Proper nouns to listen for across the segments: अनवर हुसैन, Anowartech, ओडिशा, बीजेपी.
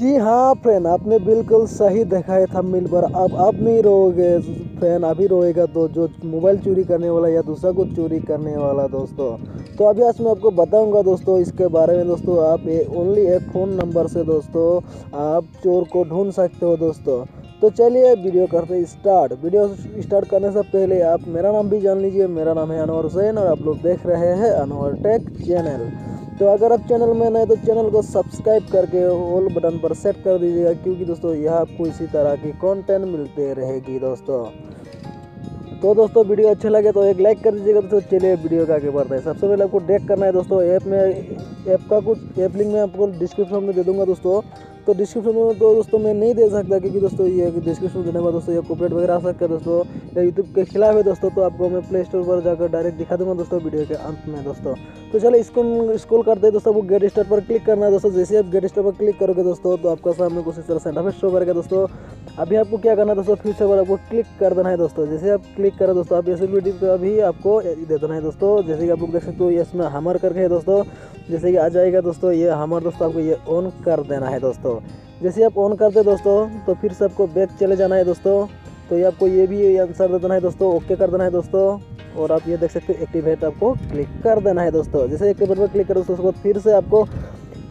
जी हाँ फ्रेंड, आपने बिल्कुल सही दिखाया था मिल पर। अब नहीं रोगे फ्रेंड, अभी रोएगा तो जो मोबाइल चोरी करने वाला या दूसरा कुछ चोरी करने वाला दोस्तों। तो अभी आज मैं आपको बताऊंगा दोस्तों इसके बारे में दोस्तों। आप ओनली एक फ़ोन नंबर से दोस्तों आप चोर को ढूंढ सकते हो दोस्तों। तो चलिए वीडियो करते स्टार्ट। वीडियो स्टार्ट करने से पहले आप मेरा नाम भी जान लीजिए। मेरा नाम है अनवर हुसैन और आप लोग देख रहे हैं अनवर टेक चैनल। तो अगर आप चैनल में नए तो चैनल को सब्सक्राइब करके ऑल बटन पर सेट कर दीजिएगा, क्योंकि दोस्तों यह आपको इसी तरह की कंटेंट मिलते रहेगी दोस्तों। तो दोस्तों वीडियो अच्छा लगे तो एक लाइक कर दीजिएगा। तो चलिए वीडियो का आगे बढ़ते हैं। सबसे पहले आपको डेक करना है दोस्तों ऐप में। ऐप का कुछ ऐप लिंक मैं आपको डिस्क्रिप्शन में दे दूंगा दोस्तों। तो डिस्क्रिप्शन में तो दोस्तों मैं नहीं दे सकता, क्योंकि दोस्तों ये डिस्क्रिप्शन देने में दोस्तों ये कॉपीराइट वगैरह आ सकता है दोस्तों, या यूट्यूब के खिलाफ है दोस्तों। तो आपको मैं प्ले स्टोर पर जाकर डायरेक्ट दिखा दूँगा दोस्तों वीडियो के अंत में दोस्तों। तो चलिए स्क्रॉल करते हैं दोस्तों। वो गेट स्टार्ट पर क्लिक करना है दोस्तों। जैसे आप गेट स्टार्ट पर क्लिक करोगे दोस्तों तो आपका सामने कुछ इस तरह से इंटरफेस शो करेगा दोस्तों। अभी आपको क्या करना है दोस्तों, फ्यूचर पर आपको क्लिक कर देना है दोस्तों। जैसे आप क्लिक करें दोस्तों आप एसिबिलिटी पर अभी आपको दे देना है दोस्तों। जैसे कि आप लोग देख सकते हो इसमें हमर करके है दोस्तों। जैसे कि आ जाएगा दोस्तों ये हमर दोस्तों, आपको ये ऑन कर देना है दोस्तों। जैसे आप ऑन करते दोस्तों तो फिर से आपको बैक चले जाना है दोस्तों। तो ये आपको ये भी आंसर दे देना है दोस्तों, ओके कर देना है दोस्तों। और आप ये देख सकते हो एक्टिवेट आपको क्लिक कर देना है दोस्तों। जैसे एक्टिवेट पर क्लिक करो दोस्तों, उसके बाद फिर से आपको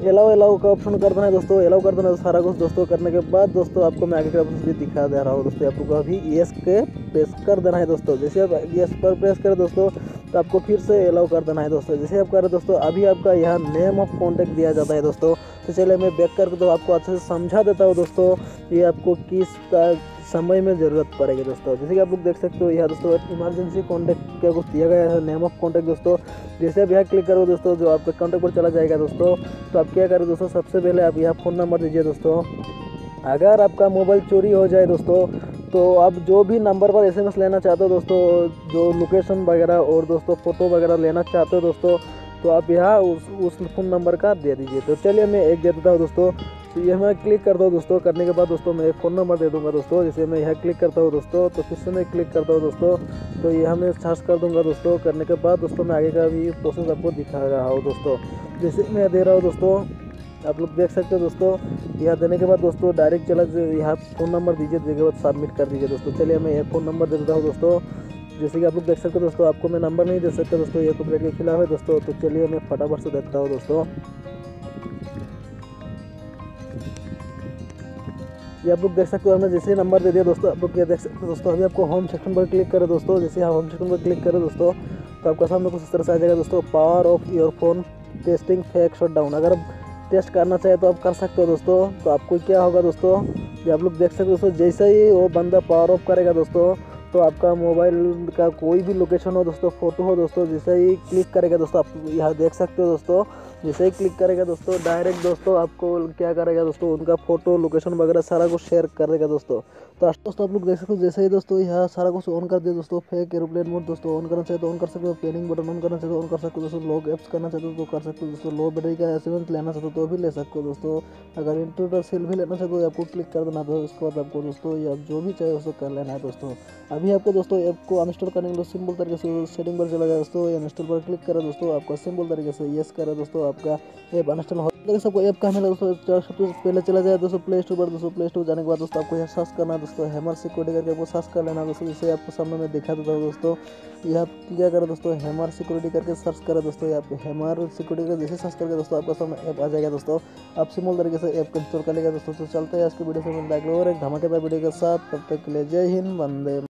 एलाओ का ऑप्शन कर देना है दोस्तों। एलाओ कर देना है सारा कुछ दोस्तों। करने के बाद दोस्तों आपको मैं आगे का ऑप्शन भी दिखा दे रहा हूँ दोस्तों। आपको अभी येस के प्रेस कर देना है दोस्तों। जैसे आप येस पर प्रेस करें दोस्तों तो आपको फिर से एलाउ कर देना है दोस्तों। जैसे आप करें दोस्तों अभी आपका यहाँ नेम ऑफ कॉन्टैक्ट दिया जाता है दोस्तों। तो चलिए मैं बैक करके तो आपको अच्छे से समझा देता हूँ दोस्तों, ये आपको किस समय में ज़रूरत पड़ेगी दोस्तों। जैसे कि आप लोग देख सकते हो यहाँ दोस्तों इमरजेंसी कॉन्टैक्ट का कुछ दिया गया है नेम ऑफ कॉन्टैक्ट दोस्तों। जैसे आप यहाँ क्लिक करो दोस्तों जो आपके कॉन्टैक्ट पर चला जाएगा दोस्तों। तो आप क्या करो दोस्तों, सबसे पहले आप यहाँ फ़ोन नंबर दीजिए दोस्तों। अगर आपका मोबाइल चोरी हो जाए दोस्तों तो आप जो भी नंबर पर SMS लेना चाहते हो दोस्तों, जो लोकेशन वगैरह और दोस्तों फ़ोटो वगैरह लेना चाहते हो दोस्तों, तो आप यहाँ उस फ़ोन नंबर का दे दीजिए। तो चलिए मैं एक दे देता हूँ दोस्तों। तो ये मैं क्लिक करता हूँ दोस्तों। करने के बाद दोस्तों मैं एक फ़ोन नंबर दे दूँगा दोस्तों। जैसे मैं यहाँ क्लिक करता हूँ दोस्तों तो फिर से मैं क्लिक करता हूँ दोस्तों। तो यह मैं सर्च कर दूँगा दोस्तों। करने के बाद दोस्तों मैं आगे का भी प्रोसेस आपको दिखा रहा हूँ दोस्तों। जैसे मैं दे रहा हूँ दोस्तों आप लोग देख सकते हो दोस्तों। यहाँ देने के बाद दोस्तों डायरेक्ट चला यहाँ फ़ोन नंबर दीजिए, देने के बाद सबमिट कर दीजिए दोस्तों। चलिए मैं एक फ़ोन नंबर दे देता हूँ दोस्तों। जैसे कि आप लोग देख सकते हो दोस्तों आपको मैं नंबर नहीं दे सकता दोस्तों, ये कॉपीराइट के खिलाफ है दोस्तों। तो चलिए मैं फटाफट से देखता हूँ दोस्तों। ये आप लोग देख सकते हो हमने जैसे नंबर दे दिया दोस्तों। आप लोग ये देख सकते हो दोस्तों अभी आपको होम सेक्शन पर क्लिक करें दोस्तों। जैसे आप होम सेक्शन पर क्लिक करें दोस्तों तो आपका सामने कुछ इस तरह से आ जाएगा दोस्तों, power off your phone testing fake shot down. अगर आप टेस्ट करना चाहे तो आप कर सकते हो दोस्तों। तो आपको क्या होगा दोस्तों, ये आप लोग देख सकते हो दोस्तों जैसे ही वो बंदा पावर ऑफ करेगा दोस्तों तो आपका मोबाइल का कोई भी लोकेशन हो दोस्तों, फोटो हो दोस्तों, जैसे ही क्लिक करेगा दोस्तों आप यहाँ देख सकते हो दोस्तों। जैसे ही क्लिक करेगा दोस्तों डायरेक्ट दोस्तों आपको क्या करेगा दोस्तों, उनका फोटो लोकेशन वगैरह सारा कुछ शेयर कर देगा दोस्तों। तो दोस्तों आप लोग देख सकते हो जैसे ही दोस्तों यहाँ सारा कुछ ऑन कर दिया दोस्तों। फेक एरोप्लेन मोड दोस्तों ऑन करना चाहिए तो ऑन कर सकते हो, पेनिंग बटन ऑन करना चाहिए तो ऑन कर सकते हो दोस्तों, लॉग एप्स करना चाहते हो तो कर सकते हो दोस्तों, लो बैटरी का एसेंट लेना चाहते हो तो भी ले सकते हो दोस्तों, अगर इंटरनेट सेल भी लेना चाहते हो आपको क्लिक कर देना था। उसके बाद आपको दोस्तों या जो भी चाहिए उसको कर लेना है दोस्तों। अभी आपको दोस्तों ऐप को अनइंस्टॉल करने के लिए सिंपल तरीके से सेटिंग पर चला जाए दोस्तों, अनइंस्टॉल पर क्लिक करें दोस्तों। आपका सिंपल तरीके से येस करें दोस्तों, आपका ऐप अनइंस्टॉल हो जाएगा। सबको ऐप का मिला दोस्तों, सबसे पहले चला जाए दोस्तों प्ले स्टोर पर। दोस्तों प्ले स्टोर जाने के बाद दोस्तों आपको यहाँ सर्च करना है दोस्तों, हैमर सिक्योरिटी करके आपको सर्च कर लेना दोस्तों। जैसे आपको सामने में दिखा देता हूँ दोस्तों, यहाँ क्या करें दोस्तों हैमर सिक्योरिटी करके सर्च करें दोस्तों। यहाँ पे हैमर सिक्योरिटी का जैसे सर्च करके दोस्तों आपका सामने ऐप आ जाएगा दोस्तों। आप सिंपल तरीके से ऐप को इंस्टॉल कर लेगा दोस्तों। तो चलते हैं आज की वीडियो से मिलता है और एक धमाकेदार वीडियो के साथ। तब तक के लिए जय हिंद, वंदे।